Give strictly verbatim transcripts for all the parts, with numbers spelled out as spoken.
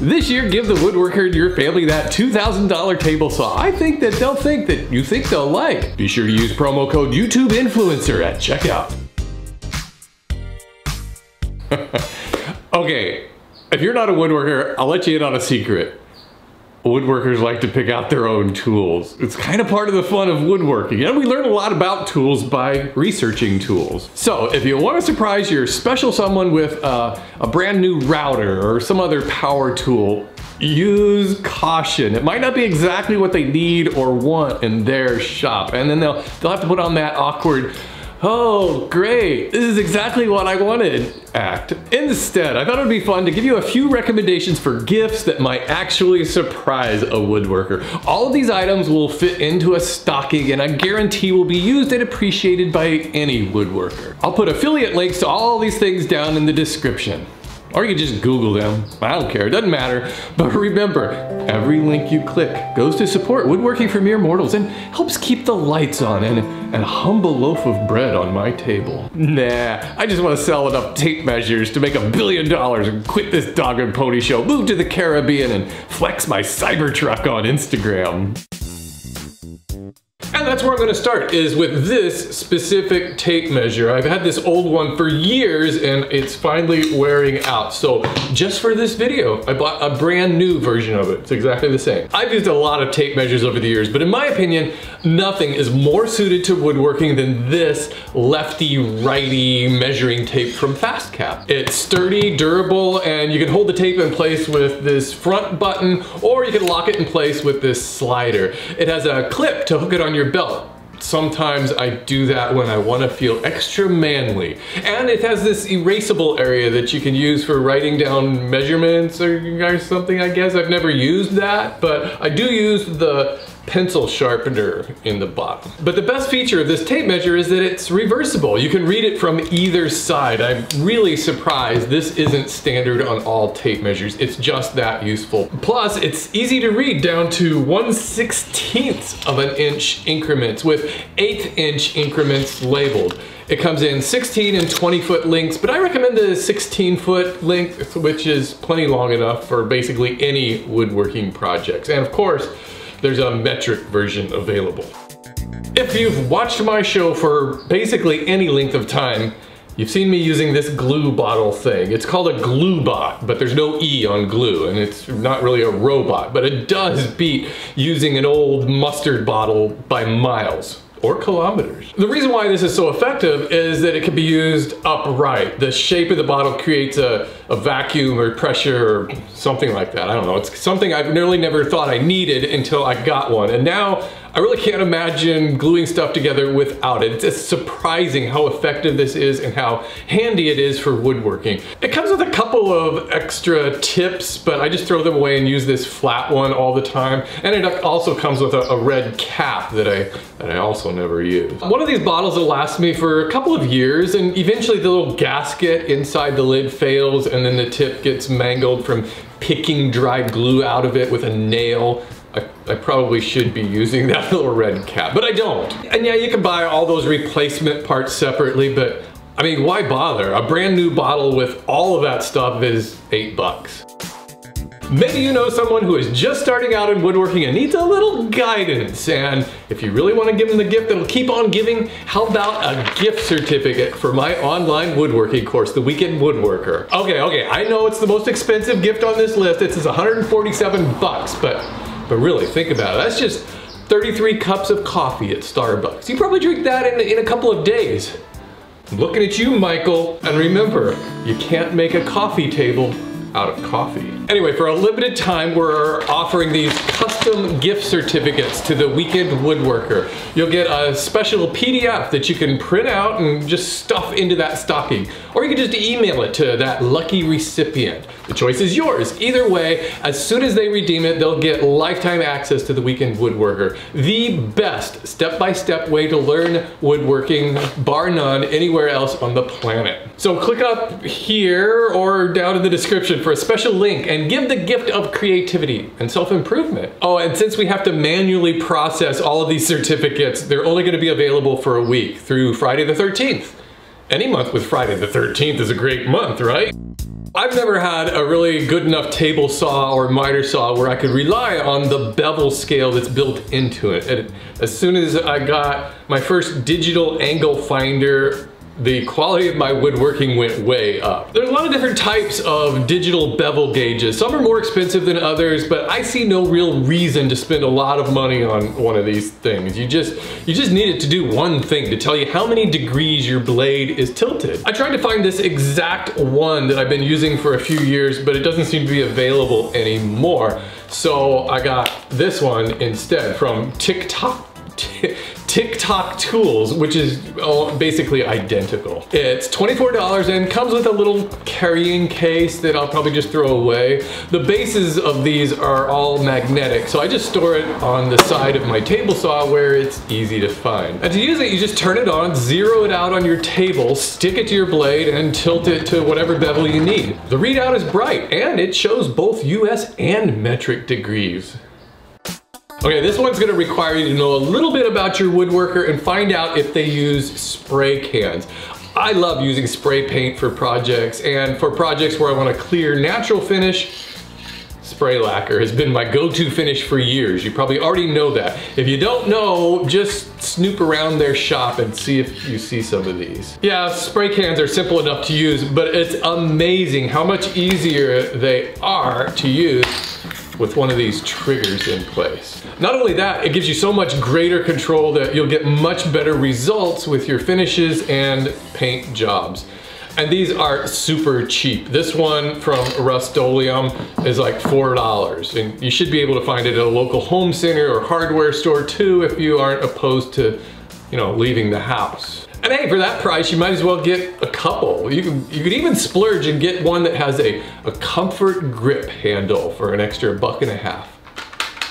This year, give the woodworker in your family that two thousand dollar table saw. I think that they'll think that you think they'll like. Be sure to use promo code YouTube Influencer at checkout. Okay, if you're not a woodworker, I'll let you in on a secret. Woodworkers like to pick out their own tools. It's kind of part of the fun of woodworking, and we learn a lot about tools by researching tools. So if you want to surprise your special someone with uh, a brand new router or some other power tool, use caution. It might not be exactly what they need or want in their shop, and then they'll, they'll have to put on that awkward, "Oh, great, this is exactly what I wanted" act. Instead, I thought it would be fun to give you a few recommendations for gifts that might actually surprise a woodworker. All of these items will fit into a stocking, and I guarantee will be used and appreciated by any woodworker. I'll put affiliate links to all these things down in the description. Or you can just Google them. I don't care, it doesn't matter. But remember, every link you click goes to support Woodworking for Mere Mortals and helps keep the lights on and, and a humble loaf of bread on my table. Nah, I just want to sell enough tape measures to make a billion dollars and quit this dog and pony show, move to the Caribbean, and flex my Cybertruck on Instagram. And that's where I'm gonna start, is with this specific tape measure. I've had this old one for years and it's finally wearing out. So just for this video, I bought a brand new version of it. It's exactly the same. I've used a lot of tape measures over the years, but in my opinion, nothing is more suited to woodworking than this lefty-righty measuring tape from FastCap. It's sturdy, durable, and you can hold the tape in place with this front button, or you can lock it in place with this slider. It has a clip to hook it on your your belt. Sometimes I do that when I want to feel extra manly. And it has this erasable area that you can use for writing down measurements or, or something, I guess. I've never used that, but I do use the pencil sharpener in the bottom. But the best feature of this tape measure is that it's reversible. You can read it from either side. I'm really surprised this isn't standard on all tape measures. It's just that useful. Plus, it's easy to read down to one sixteenth of an inch increments with eighth inch increments labeled. It comes in sixteen and twenty foot lengths, but I recommend the sixteen foot length, which is plenty long enough for basically any woodworking projects. And of course, there's a metric version available. If you've watched my show for basically any length of time, you've seen me using this glue bottle thing. It's called a glue bot, but there's no E on glue, and it's not really a robot, but it does beat using an old mustard bottle by miles. Or kilometers. The reason why this is so effective is that it can be used upright. The shape of the bottle creates a, a vacuum or pressure or something like that. I don't know. It's something I've nearly never thought I needed until I got one. And now I really can't imagine gluing stuff together without it. It's just surprising how effective this is and how handy it is for woodworking. It comes with a couple of extra tips, but I just throw them away and use this flat one all the time. And it also comes with a, a red cap that I, that I also never use. One of these bottles will last me for a couple of years, and eventually the little gasket inside the lid fails, and then the tip gets mangled from picking dried glue out of it with a nail. I, I probably should be using that little red cap, but I don't. And yeah, you can buy all those replacement parts separately, but I mean, why bother? A brand new bottle with all of that stuff is eight bucks. Maybe you know someone who is just starting out in woodworking and needs a little guidance, and if you really want to give them the gift that'll keep on giving, how about a gift certificate for my online woodworking course, The Weekend Woodworker? Okay, okay, I know it's the most expensive gift on this list. It's one hundred forty-seven bucks, but But really, think about it. That's just thirty-three cups of coffee at Starbucks. You probably drink that in, in a couple of days. I'm looking at you, Michael. And remember, you can't make a coffee table out of coffee. Anyway, for a limited time, we're offering these custom gift certificates to The Weekend Woodworker. You'll get a special P D F that you can print out and just stuff into that stocking. Or you can just email it to that lucky recipient. The choice is yours. Either way, as soon as they redeem it, they'll get lifetime access to The Weekend Woodworker. The best step-by-step way to learn woodworking, bar none, anywhere else on the planet. So click up here or down in the description for a special link and give the gift of creativity and self-improvement. Oh, and since we have to manually process all of these certificates, they're only going to be available for a week through Friday the thirteenth. Any month with Friday the thirteenth is a great month, right? I've never had a really good enough table saw or miter saw where I could rely on the bevel scale that's built into it. And as soon as I got my first digital angle finder, the quality of my woodworking went way up. There's a lot of different types of digital bevel gauges. Some are more expensive than others, but I see no real reason to spend a lot of money on one of these things. You just, you just need it to do one thing, to tell you how many degrees your blade is tilted. I tried to find this exact one that I've been using for a few years, but it doesn't seem to be available anymore. So I got this one instead from TickTock. TickTockTools, which is oh, basically identical. It's twenty-four dollars and comes with a little carrying case that I'll probably just throw away. The bases of these are all magnetic, so I just store it on the side of my table saw where it's easy to find. And to use it, you just turn it on, zero it out on your table, stick it to your blade, and tilt it to whatever bevel you need. The readout is bright, and it shows both U S and metric degrees. Okay, this one's gonna require you to know a little bit about your woodworker and find out if they use spray cans. I love using spray paint for projects, and for projects where I want a clear natural finish, spray lacquer has been my go-to finish for years. You probably already know that. If you don't know, just snoop around their shop and see if you see some of these. Yeah, spray cans are simple enough to use, but it's amazing how much easier they are to use with one of these triggers in place. Not only that, it gives you so much greater control that you'll get much better results with your finishes and paint jobs. And these are super cheap. This one from Rust-Oleum is like four dollars, and you should be able to find it at a local home center or hardware store too if you aren't opposed to, you know, leaving the house. And hey, for that price, you might as well get a couple. You can, you could even splurge and get one that has a, a comfort grip handle for an extra buck and a half.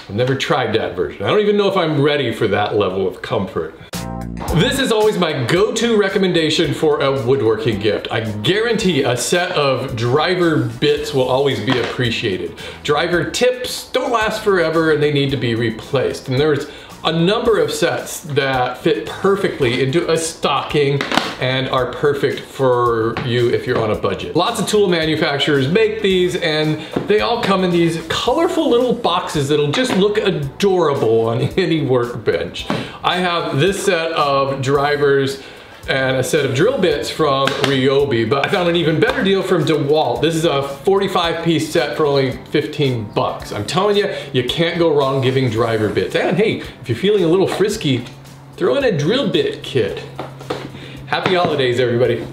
I've never tried that version. I don't even know if I'm ready for that level of comfort. This is always my go-to recommendation for a woodworking gift. I guarantee a set of driver bits will always be appreciated. Driver tips don't last forever and they need to be replaced. And there's a number of sets that fit perfectly into a stocking and are perfect for you if you're on a budget. Lots of tool manufacturers make these, and they all come in these colorful little boxes that'll just look adorable on any workbench. I have this set of drivers and a set of drill bits from Ryobi, but I found an even better deal from DeWalt. This is a forty-five piece set for only fifteen bucks. I'm telling you, you can't go wrong giving driver bits. And hey, if you're feeling a little frisky, throw in a drill bit kit. Happy holidays, everybody.